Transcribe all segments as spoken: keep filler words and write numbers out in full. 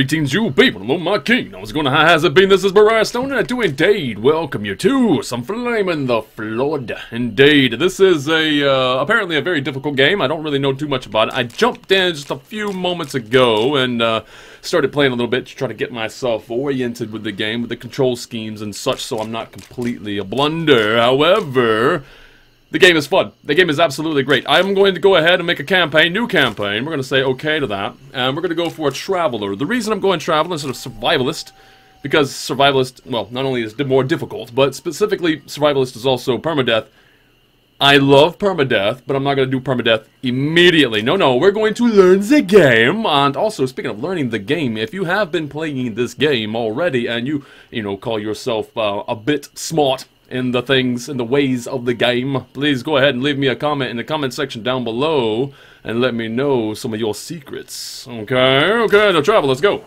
Greetings, you people, hello, my king. I was going to high has it been. This is Mariah Stone, and I do indeed welcome you to some Flame in the Flood. Indeed, this is a uh, apparently a very difficult game. I don't really know too much about it. I jumped in just a few moments ago and uh, started playing a little bit to try to get myself oriented with the game, with the control schemes and such, so I'm not completely a blunder. However, the game is fun. The game is absolutely great. I'm going to go ahead and make a campaign, new campaign. We're going to say okay to that. And we're going to go for a Traveler. The reason I'm going Traveler instead of Survivalist, because Survivalist, well, not only is it more difficult, but specifically Survivalist is also Permadeath. I love Permadeath, but I'm not going to do Permadeath immediately. No, no, we're going to learn the game. And also, speaking of learning the game, if you have been playing this game already and you, you know, call yourself uh, a bit smart in the things, in the ways of the game, please go ahead and leave me a comment in the comment section down below and let me know some of your secrets. Okay, okay, now Travel, let's go.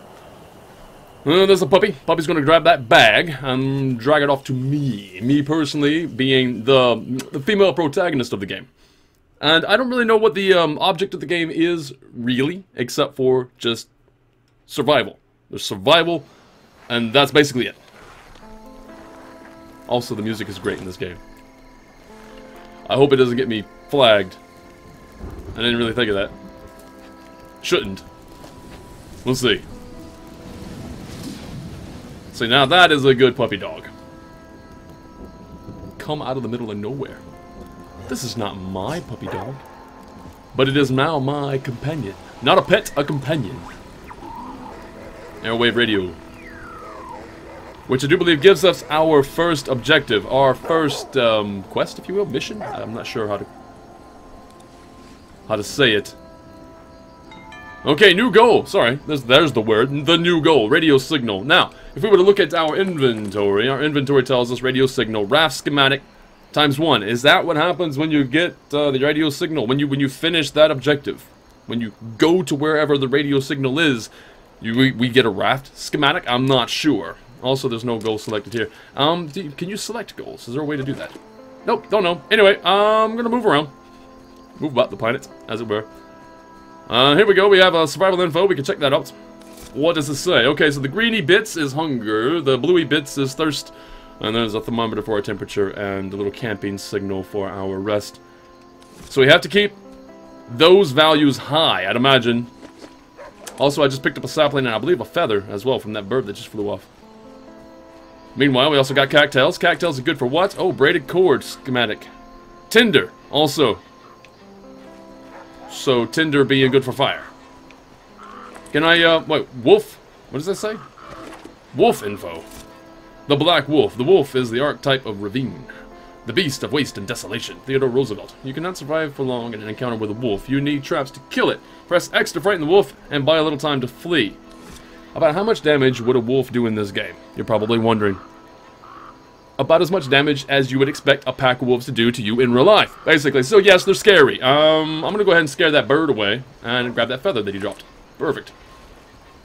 Uh, there's a puppy. Puppy's gonna grab that bag and drag it off to me. Me personally being the, the female protagonist of the game. And I don't really know what the um, object of the game is, really, except for just survival. There's survival, and that's basically it. Also, the music is great in this game. I hope it doesn't get me flagged. I didn't really think of that. Shouldn't. We'll see. See, now that is a good puppy dog. Come out of the middle of nowhere. This is not my puppy dog. But it is now my companion. Not a pet, a companion. Airwave radio. Which I do believe gives us our first objective, our first um, quest, if you will, mission? I'm not sure how to how to say it. Okay, new goal. Sorry, there's, there's the word. The new goal, radio signal. Now, if we were to look at our inventory, our inventory tells us radio signal, raft schematic, times one. Is that what happens when you get uh, the radio signal? When you when you finish that objective, when you go to wherever the radio signal is, you we, we get a raft schematic? I'm not sure. Also, there's no goal selected here. Um, do you, can you select goals? Is there a way to do that? Nope, don't know. Anyway, um, I'm gonna move around. Move about the planet, as it were. Uh, here we go, we have uh, survival info, we can check that out. What does it say? Okay, so the greeny bits is hunger, the bluey bits is thirst, and there's a thermometer for our temperature, and a little camping signal for our rest. So we have to keep those values high, I'd imagine. Also, I just picked up a sapling and I believe a feather as well from that bird that just flew off. Meanwhile, we also got cocktails. Cocktails are good for what? Oh, braided cord schematic. Tinder, also. So, tinder being good for fire. Can I, uh, wait, wolf? What does that say? Wolf info. The black wolf. The wolf is the archetype of ravine. The beast of waste and desolation. Theodore Roosevelt. You cannot survive for long in an encounter with a wolf. You need traps to kill it. Press X to frighten the wolf and buy a little time to flee. About how much damage would a wolf do in this game? You're probably wondering. About as much damage as you would expect a pack of wolves to do to you in real life, basically. So yes, they're scary. Um, I'm gonna go ahead and scare that bird away and grab that feather that he dropped. Perfect.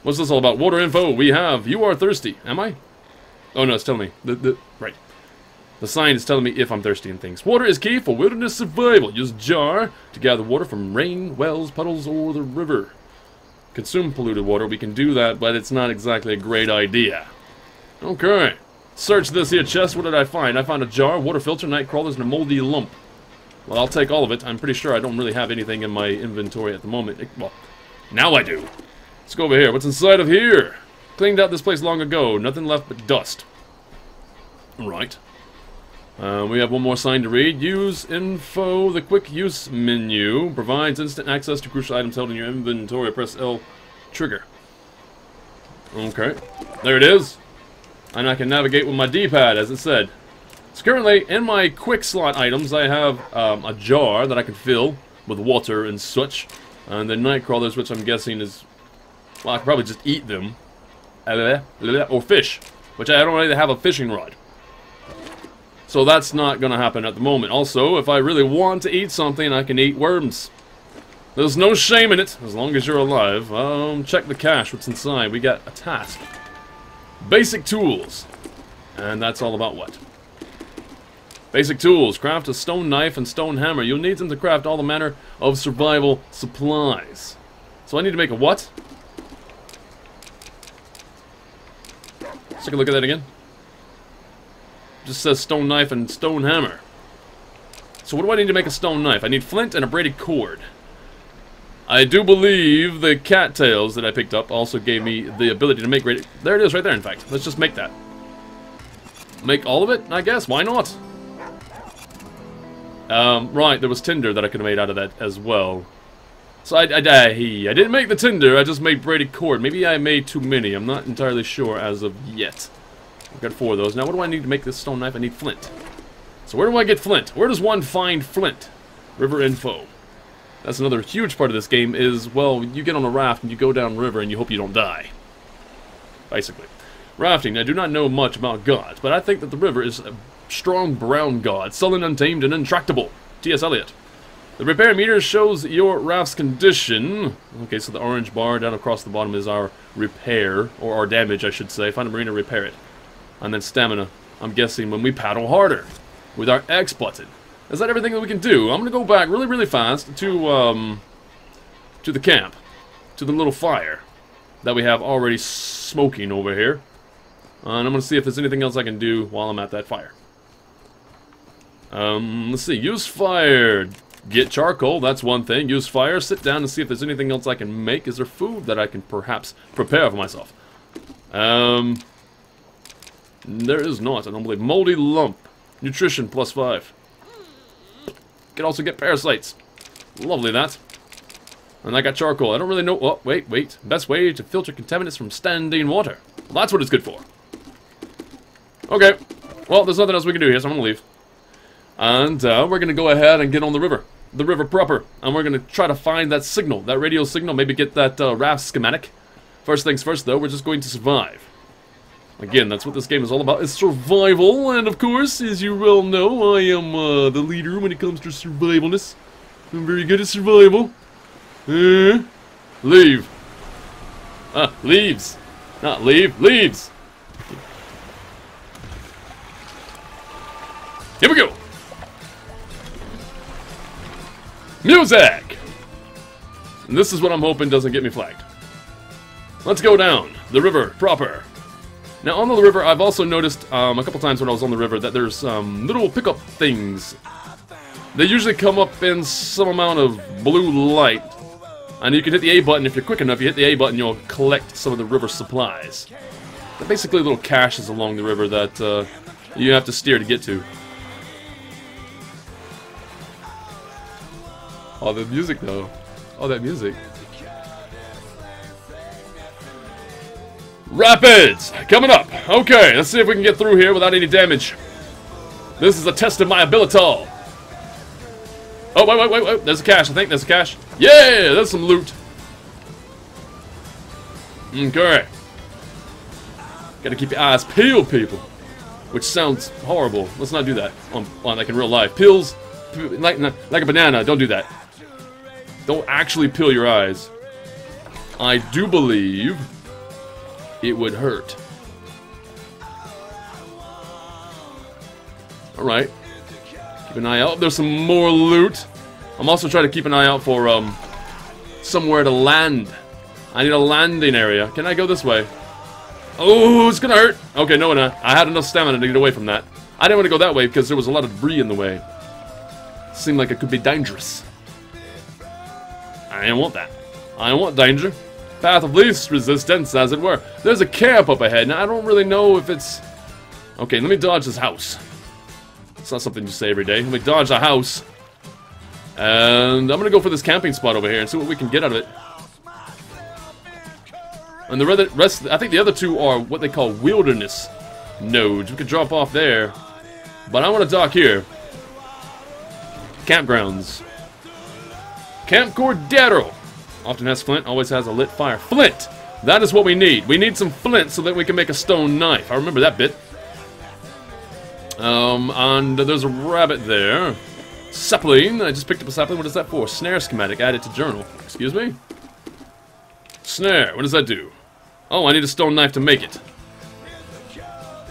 What's this all about? Water info we have. You are thirsty. Am I? Oh no, it's telling me. The, the, right. The sign is telling me if I'm thirsty and things. Water is key for wilderness survival. Use jar to gather water from rain, wells, puddles, or the river. Consume polluted water, we can do that, but it's not exactly a great idea. Okay. Search this here chest, what did I find? I found a jar, water filter, night crawlers, and a moldy lump. Well, I'll take all of it. I'm pretty sure I don't really have anything in my inventory at the moment. It, well, now I do. Let's go over here. What's inside of here? Cleaned out this place long ago. Nothing left but dust. Right. Uh, we have one more sign to read. Use info. The quick use menu provides instant access to crucial items held in your inventory. Press L trigger. Okay. There it is. And I can navigate with my D-pad, as it said. So currently, in my quick slot items, I have um, a jar that I can fill with water and such. And the night crawlers, which I'm guessing is... Well, I could probably just eat them. Or fish. Which I don't really have a fishing rod. So that's not going to happen at the moment. Also, if I really want to eat something, I can eat worms. There's no shame in it, as long as you're alive. Um, check the cache, what's inside. We got a task. Basic tools. And that's all about what? Basic tools. Craft a stone knife and stone hammer. You'll need them to craft all the manner of survival supplies. So I need to make a what? Let's take a look at that again. Just says stone knife and stone hammer. So what do I need to make a stone knife? I need flint and a braided cord. I do believe the cattails that I picked up also gave me the ability to make braided... There it is right there, in fact. Let's just make that. Make all of it, I guess. Why not? Um, right, there was tinder that I could have made out of that as well. So I, I, I, I didn't make the tinder, I just made braided cord. Maybe I made too many, I'm not entirely sure as of yet. I've got four of those. Now what do I need to make this stone knife? I need flint. So where do I get flint? Where does one find flint? River info. That's another huge part of this game is, well, you get on a raft and you go down river and you hope you don't die. Basically. Rafting, I do not know much about gods, but I think that the river is a strong brown god, sullen, untamed, and intractable. T S Eliot. The repair meter shows your raft's condition. Okay, so the orange bar down across the bottom is our repair, or our damage, I should say. Find a marina, repair it. And then stamina. I'm guessing when we paddle harder with our X button. Is that everything that we can do? I'm going to go back really, really fast to, um, to the camp. To the little fire that we have already smoking over here. Uh, and I'm going to see if there's anything else I can do while I'm at that fire. Um, let's see. Use fire. Get charcoal, that's one thing. Use fire, sit down and see if there's anything else I can make. Is there food that I can perhaps prepare for myself? Um, there is not, I don't believe. Moldy lump. Nutrition, plus five. Can also get parasites. Lovely, that. And I got charcoal. I don't really know... Oh, wait, wait. Best way to filter contaminants from standing water. Well, that's what it's good for. Okay. Well, there's nothing else we can do here, so I'm going to leave. And uh, we're going to go ahead and get on the river. The river proper. And we're going to try to find that signal, that radio signal, maybe get that uh, raft schematic. First things first, though, we're just going to survive. Again, that's what this game is all about, is survival. And of course, as you well know, I am uh, the leader when it comes to survivalness. I'm very good at survival. Uh, leave. Ah, leaves. Not leave, leaves. Here we go. Music! And this is what I'm hoping doesn't get me flagged. Let's go down the river proper. Now on the river, I've also noticed um, a couple times when I was on the river that there's um, little pickup things. They usually come up in some amount of blue light. And you can hit the A button if you're quick enough. You hit the A button, you'll collect some of the river supplies. They're basically little caches along the river that uh, you have to steer to get to. Oh, the music, though. Oh, that music. Rapids! Coming up! Okay, let's see if we can get through here without any damage. This is a test of my abilitol. Oh, wait, wait, wait, wait. There's a cache, I think. There's a cache. Yeah! There's some loot. Okay. Gotta keep your eyes peeled, people. Which sounds horrible. Let's not do that. On, on like in real life. Pills, like, like a banana. Don't do that. Don't actually peel your eyes. I do believe it would hurt. Alright. Keep an eye out. There's some more loot. I'm also trying to keep an eye out for um, somewhere to land. I need a landing area. Can I go this way? Oh, it's gonna hurt. Okay, no, no. I had enough stamina to get away from that. I didn't want to go that way because there was a lot of debris in the way. Seemed like it could be dangerous. I don't want that. I don't want danger. Path of least resistance, as it were. There's a camp up ahead. Now, I don't really know if it's... Okay, let me dodge this house. It's not something you say every day. Let me dodge the house. And I'm going to go for this camping spot over here and see what we can get out of it. And the rest... I think the other two are what they call wilderness nodes. We could drop off there. But I want to dock here. Campgrounds. Camp Cordero often has flint, always has a lit fire. Flint! That is what we need. We need some flint so that we can make a stone knife. I remember that bit. Um, and there's a rabbit there. Sapling. I just picked up a sapling. What is that for? Snare schematic added to journal. Excuse me? Snare. What does that do? Oh, I need a stone knife to make it.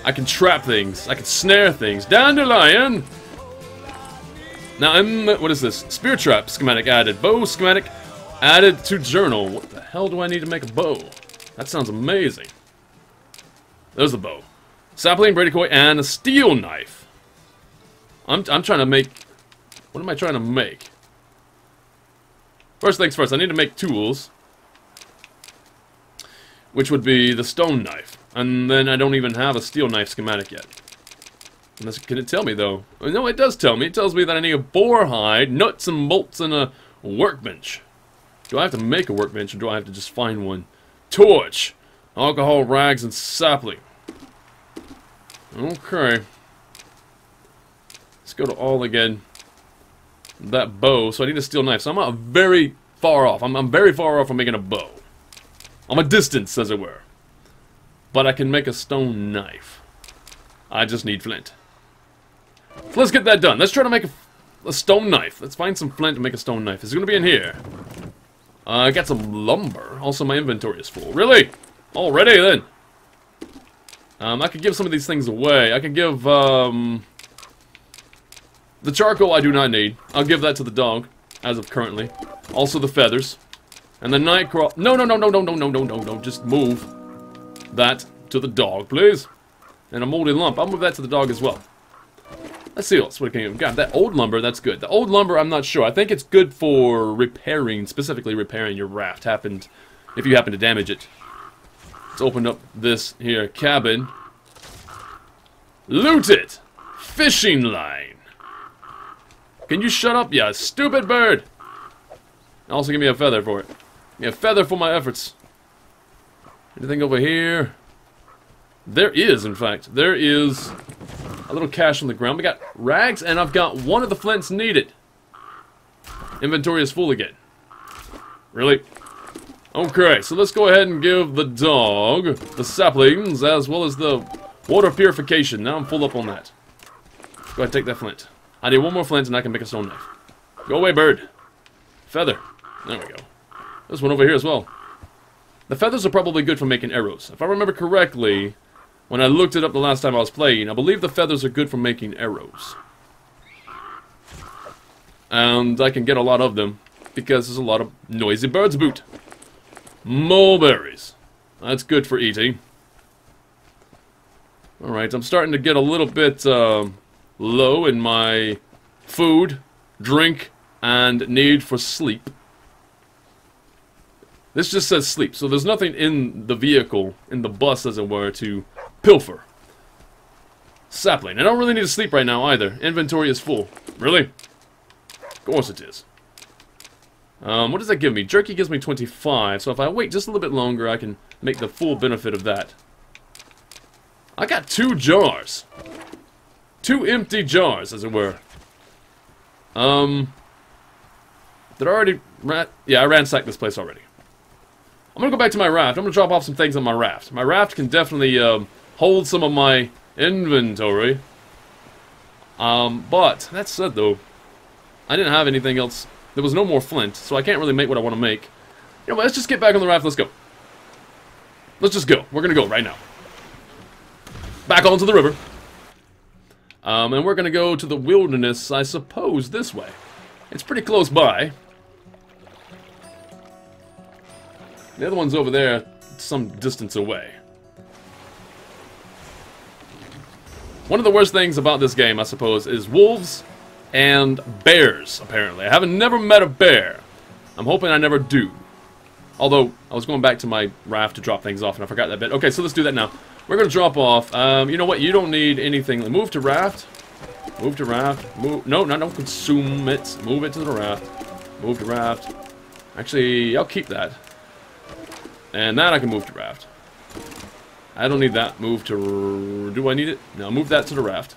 I can trap things. I can snare things. Dandelion! Now, I'm, what is this? Spear trap schematic added. Bow schematic added to journal. What the hell do I need to make a bow? That sounds amazing. There's the bow. Sapling, bradycoy, and a steel knife. I'm, I'm trying to make... What am I trying to make? First things first, I need to make tools. Which would be the stone knife. And then I don't even have a steel knife schematic yet. Unless, can it tell me, though? No, it does tell me. It tells me that I need a boar hide, nuts and bolts, and a workbench. Do I have to make a workbench, or do I have to just find one? Torch, alcohol, rags, and sapling. Okay. Let's go to all again. That bow. So I need a steel knife. So I'm not very far off. I'm, I'm very far off from making a bow. I'm a distance, as it were. But I can make a stone knife. I just need flint. So let's get that done. Let's try to make a, a stone knife. Let's find some flint and make a stone knife. It's going to be in here. Uh, I got some lumber. Also, my inventory is full. Really? Already, then? Um, I could give some of these things away. I could give, um... the charcoal I do not need. I'll give that to the dog, as of currently. Also the feathers. And the night crawl. No, no, no, no, no, no, no, no, no, no. Just move that to the dog, please. And a moldy lump. I'll move that to the dog as well. Let's see else. What can you got? That old lumber, that's good. The old lumber, I'm not sure. I think it's good for repairing, specifically repairing your raft. Happened, if you happen to damage it. Let's open up this here cabin. Loot it! Fishing line. Can you shut up, you stupid bird? Also give me a feather for it. Give me a feather for my efforts. Anything over here? There is, in fact. There is a little cache on the ground. We got rags, and I've got one of the flints needed. Inventory is full again. Really? Okay, so let's go ahead and give the dog the saplings, as well as the water purification. Now I'm full up on that. Go ahead and take that flint. I need one more flint, and I can make a stone knife. Go away, bird. Feather. There we go. This one over here as well. The feathers are probably good for making arrows. If I remember correctly, when I looked it up the last time I was playing, I believe the feathers are good for making arrows. And I can get a lot of them, because there's a lot of noisy birds boot. Mulberries. That's good for eating. Alright, I'm starting to get a little bit uh, low in my food, drink, and need for sleep. This just says sleep, so there's nothing in the vehicle, in the bus as it were, to pilfer. Sapling. I don't really need to sleep right now either. Inventory is full. Really? Of course it is. Um, what does that give me? Jerky gives me twenty-five, so if I wait just a little bit longer, I can make the full benefit of that. I got two jars. Two empty jars, as it were. Um... Did I already ran... Yeah, I ransacked this place already. I'm gonna go back to my raft. I'm gonna drop off some things on my raft. My raft can definitely um, hold some of my inventory. Um, but, that said though, I didn't have anything else. There was no more flint, so I can't really make what I want to make. You know what, let's just get back on the raft. Let's go. Let's just go. We're gonna go right now. Back onto the river. Um, and we're gonna go to the wilderness, I suppose, this way. It's pretty close by. The other one's over there, some distance away. One of the worst things about this game, I suppose, is wolves and bears, apparently. I haven't never met a bear. I'm hoping I never do. Although, I was going back to my raft to drop things off, and I forgot that bit. Okay, so let's do that now. We're going to drop off. Um, you know what? You don't need anything. Move to raft. Move to raft. Move. No, no, don't consume it. Move it to the raft. Move to raft. Actually, I'll keep that. And that I can move to raft. I don't need that. Move to... Do I need it? No, move that to the raft.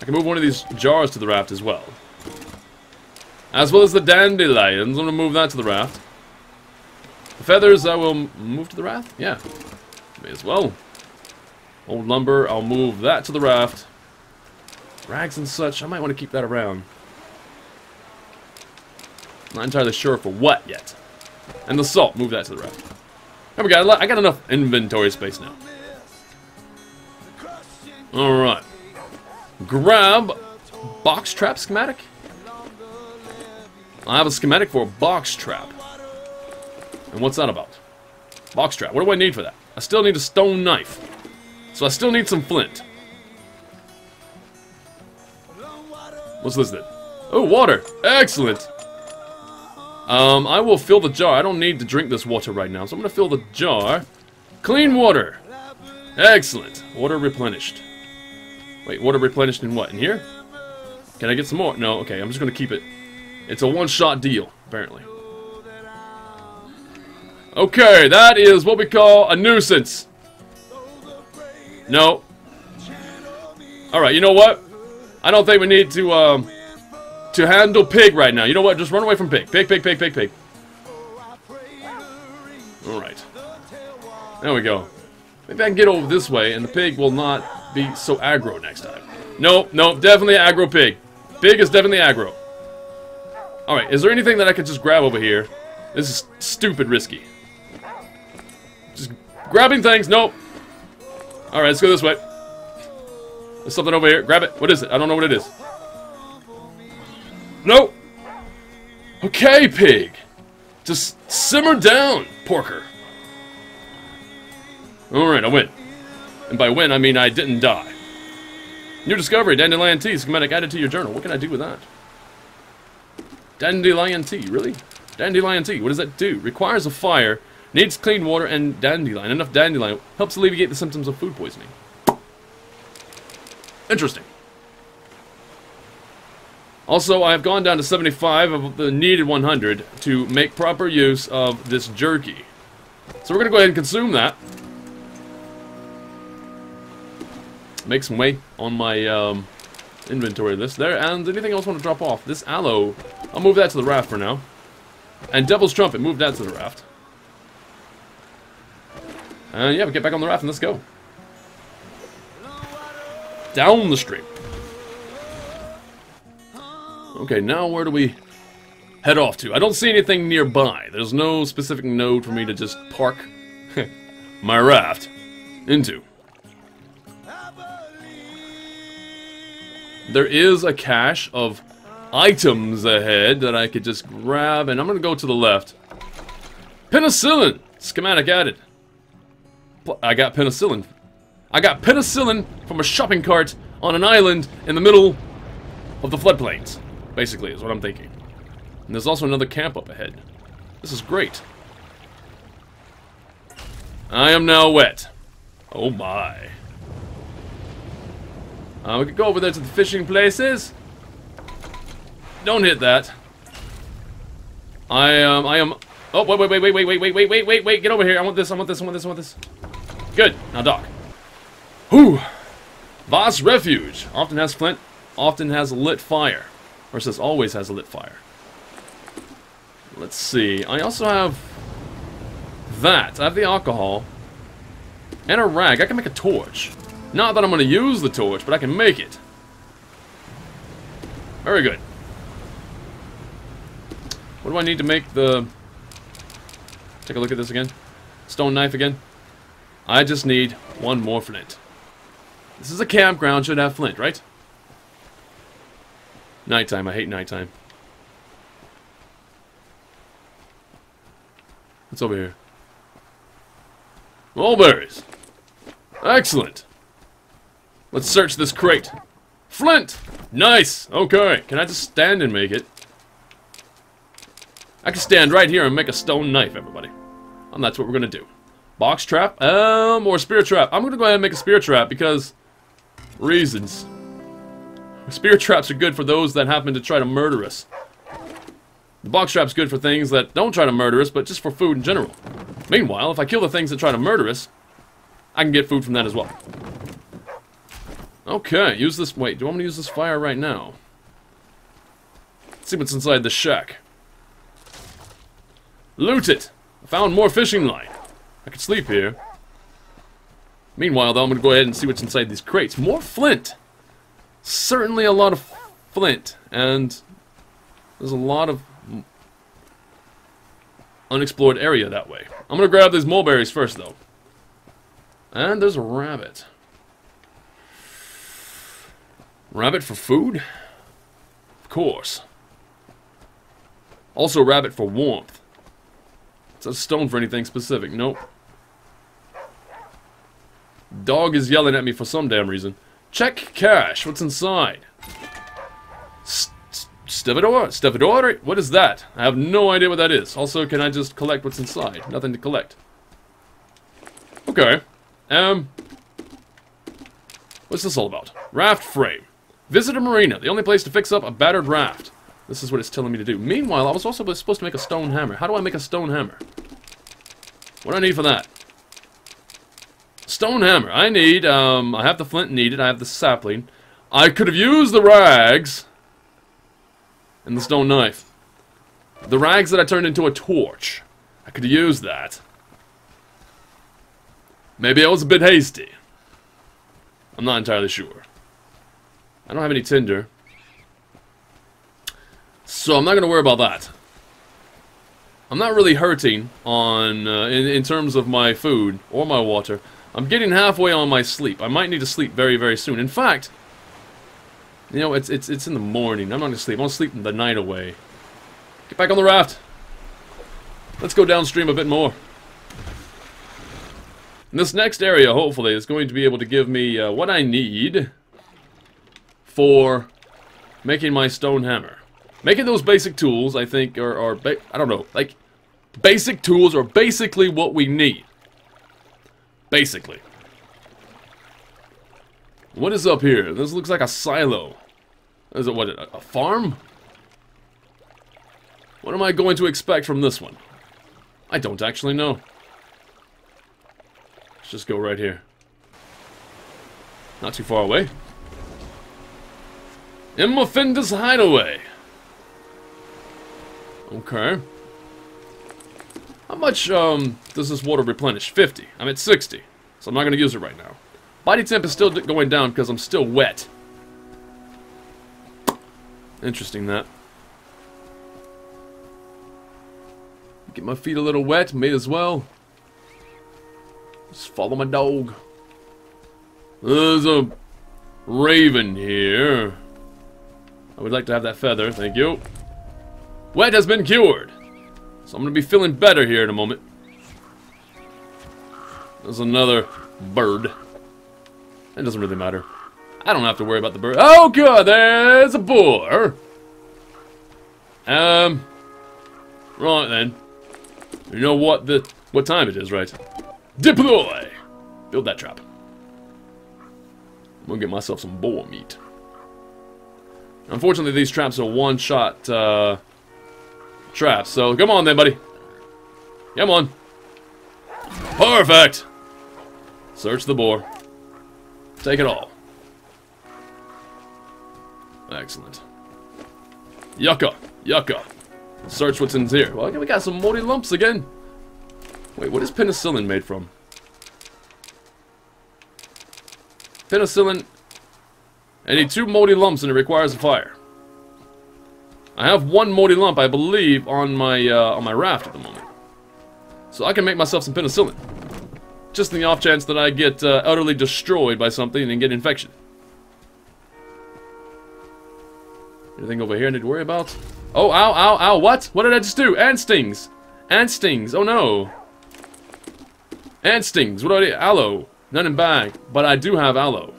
I can move one of these jars to the raft as well. As well as the dandelions. I'm going to move that to the raft. The feathers I will move to the raft? Yeah. May as well. Old lumber, I'll move that to the raft. Rags and such, I might want to keep that around. Not entirely sure for what yet. And the salt, move that to the raft. There we go, I got enough inventory space now. Alright. Grab box trap schematic? I have a schematic for a box trap. And what's that about? Boxtrap. What do I need for that? I still need a stone knife. So I still need some flint. What's this then? Oh, water! Excellent! Um, I will fill the jar. I don't need to drink this water right now, so I'm gonna fill the jar. Clean water! Excellent. Water replenished. Wait, water replenished in what? In here? Can I get some more? No, okay, I'm just gonna keep it. It's a one-shot deal, apparently. Okay, that is what we call a nuisance. No. Alright, you know what? I don't think we need to, um... to handle pig right now. You know what? Just run away from pig. Pig, pig, pig, pig, pig. Alright. There we go. Maybe I can get over this way and the pig will not be so aggro next time. Nope, nope. Definitely aggro pig. Pig is definitely aggro. Alright, is there anything that I could just grab over here? This is stupid risky. Just grabbing things. Nope. Alright, let's go this way. There's something over here. Grab it. What is it? I don't know what it is. Nope. Okay, pig. Just simmer down, porker. Alright, I win. And by win, I mean I didn't die. New discovery, dandelion tea, schematic added to your journal. What can I do with that? Dandelion tea, really? Dandelion tea, what does that do? Requires a fire, needs clean water and dandelion. Enough dandelion helps alleviate the symptoms of food poisoning. Interesting. Also, I have gone down to seventy-five of the needed one hundred to make proper use of this jerky. So we're going to go ahead and consume that. Make some way on my um, inventory list there. And anything else I want to drop off? This aloe, I'll move that to the raft for now. And Devil's Trumpet, move that to the raft. And yeah, we get back on the raft and let's go. Down the stream. Okay, now where do we head off to? I don't see anything nearby. There's no specific node for me to just park my raft into. There is a cache of items ahead that I could just grab, and I'm going to go to the left. Penicillin! Schematic added. I got penicillin. I got penicillin from a shopping cart on an island in the middle of the floodplains. Basically, is what I'm thinking. And there's also another camp up ahead. This is great. I am now wet. Oh my. Uh, we could go over there to the fishing places. Don't hit that. I am, um, I am... Oh, wait, wait, wait, wait, wait, wait, wait, wait, wait, wait, wait, get over here. I want this, I want this, I want this, I want this. Good. Now, dock. Whew. Voss Refuge. Often has flint. Often has lit fire. Or says always has a lit fire. Let's see. I also have that. I have the alcohol. And a rag. I can make a torch. Not that I'm going to use the torch, but I can make it. Very good. What do I need to make the... Take a look at this again. Stone knife again. I just need one more flint. This is a campground. Should have flint, right? Nighttime. I hate nighttime. What's over here? Mulberries. Excellent. Let's search this crate. Flint! Nice! Okay. Can I just stand and make it? I can stand right here and make a stone knife, everybody. And that's what we're going to do. Box trap? Um, or spear trap. I'm going to go ahead and make a spear trap because... reasons. Spear traps are good for those that happen to try to murder us. The box trap's good for things that don't try to murder us, but just for food in general. Meanwhile, if I kill the things that try to murder us, I can get food from that as well. Okay, use this... Wait, do I want to use this fire right now? Let's see what's inside the shack. Loot it! I found more fishing line. I could sleep here. Meanwhile, though, I'm going to go ahead and see what's inside these crates. More flint! Certainly a lot of flint, and there's a lot of unexplored area that way. I'm gonna grab these mulberries first, though. And there's a rabbit. Rabbit for food? Of course. Also rabbit for warmth. It's a stone for anything specific. Nope. Dog is yelling at me for some damn reason. Check cash. What's inside? Stevedore? Stevedore? What is that? I have no idea what that is. Also, can I just collect what's inside? Nothing to collect. Okay. Um... What's this all about? Raft frame. Visit a marina. The only place to fix up a battered raft. This is what it's telling me to do. Meanwhile, I was also supposed to make a stone hammer. How do I make a stone hammer? What do I need for that? Stone hammer. I need, um, I have the flint needed. I have the sapling. I could have used the rags. And the stone knife. The rags that I turned into a torch. I could have used that. Maybe I was a bit hasty. I'm not entirely sure. I don't have any tinder. So I'm not going to worry about that. I'm not really hurting on uh, in, in terms of my food or my water. I'm getting halfway on my sleep. I might need to sleep very, very soon. In fact, you know, it's it's it's in the morning. I'm not going to sleep. I'm going to sleep the night away. Get back on the raft. Let's go downstream a bit more. And this next area, hopefully, is going to be able to give me uh, what I need for making my stone hammer. Making those basic tools, I think, are, are ba I don't know, like, basic tools are basically what we need. Basically. What is up here? This looks like a silo. Is it, what, a, a farm? What am I going to expect from this one? I don't actually know. Let's just go right here. Not too far away. Immafendus Hideaway. Okay. How much um, does this water replenish? fifty. I'm at sixty, so I'm not going to use it right now. Body temp is still going down because I'm still wet. Interesting that. Get my feet a little wet, may as well. Just follow my dog. There's a raven here. I would like to have that feather, thank you. Wet has been cured. So I'm going to be feeling better here in a moment. There's another bird. It doesn't really matter. I don't have to worry about the bird. Oh god, there's a boar. Um Right then. You know what the what time it is, right? Deploy! Build that trap. I'm gonna get myself some boar meat. Unfortunately, these traps are one-shot uh, traps, so come on then, buddy. Come on. Perfect! Search the boar. Take it all. Excellent. Yucca. Yucca. Search what's in here. Well, we got some moldy lumps again. Wait, what is penicillin made from? Penicillin... I need two moldy lumps and it requires a fire. I have one moldy lump, I believe, on my uh, on my raft at the moment. So I can make myself some penicillin. Just in the off chance that I get uh, utterly destroyed by something and get infection. Anything over here I need to worry about? Oh, ow, ow, ow, what? What did I just do? Ant stings! Ant stings, oh no! Ant stings, what do I do? Aloe. None in bag, but I do have aloe.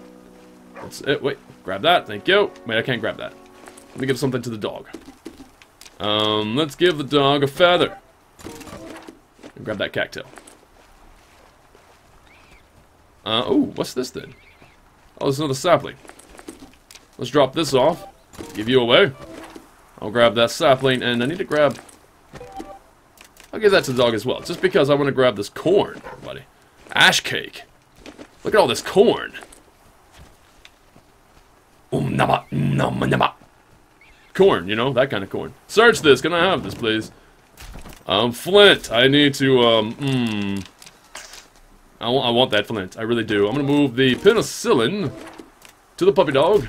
That's it, wait. Grab that, thank you. Wait, I can't grab that. Let me give something to the dog. Um, let's give the dog a feather. And grab that cactus. Uh, oh, what's this then? Oh, there's another sapling. Let's drop this off. Give you away. I'll grab that sapling, and I need to grab... I'll give that to the dog as well, just because I want to grab this corn, everybody. Ash cake. Look at all this corn. Corn, you know, that kind of corn. Search this. Can I have this, please? Um, flint. I need to, um, mmm. I, I want that flint. I really do. I'm going to move the penicillin to the puppy dog.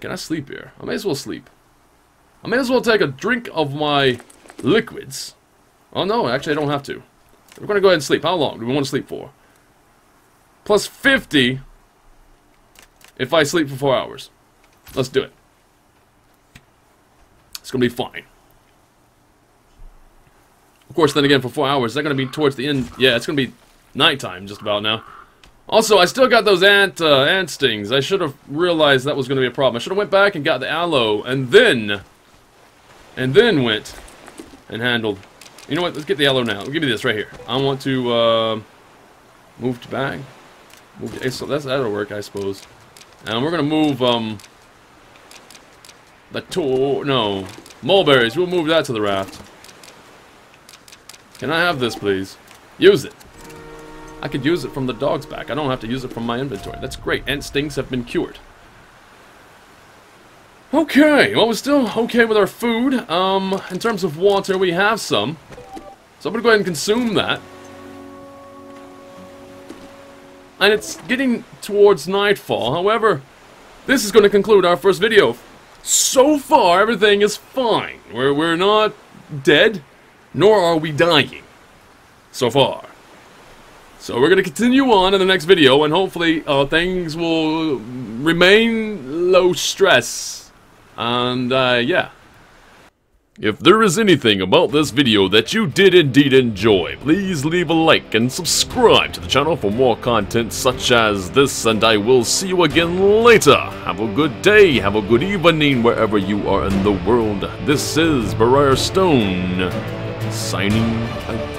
Can I sleep here? I may as well sleep. I may as well take a drink of my liquids. Oh, no. Actually, I don't have to. We're going to go ahead and sleep. How long do we want to sleep for? Plus fifty... if I sleep for four hours. Let's do it. It's gonna be fine. Of course, then again, for four hours, is that gonna be towards the end? Yeah, it's gonna be nighttime just about now. Also, I still got those ant uh, ant stings. I should have realized that was going to be a problem. I should have went back and got the aloe, and then, and then went and handled. You know what? Let's get the aloe now. Give me this right here. I want to uh, move to back. Move to, so that's, that'll work, I suppose. And we're gonna move um the to no mulberries. We'll move that to the raft. Can I have this, please? Use it. I could use it from the dog's back. I don't have to use it from my inventory. That's great. Ant stings have been cured. Okay. Well, we're still okay with our food. Um, in terms of water, we have some. So I'm going to go ahead and consume that. And it's getting towards nightfall. However, this is going to conclude our first video. So far, everything is fine. We're, we're not dead, nor are we dying. So far. So we're going to continue on in the next video, and hopefully uh, things will remain low stress. And, uh, yeah. If there is anything about this video that you did indeed enjoy, please leave a like and subscribe to the channel for more content such as this, and I will see you again later. Have a good day, have a good evening, wherever you are in the world. This is Briar Stone, signing out.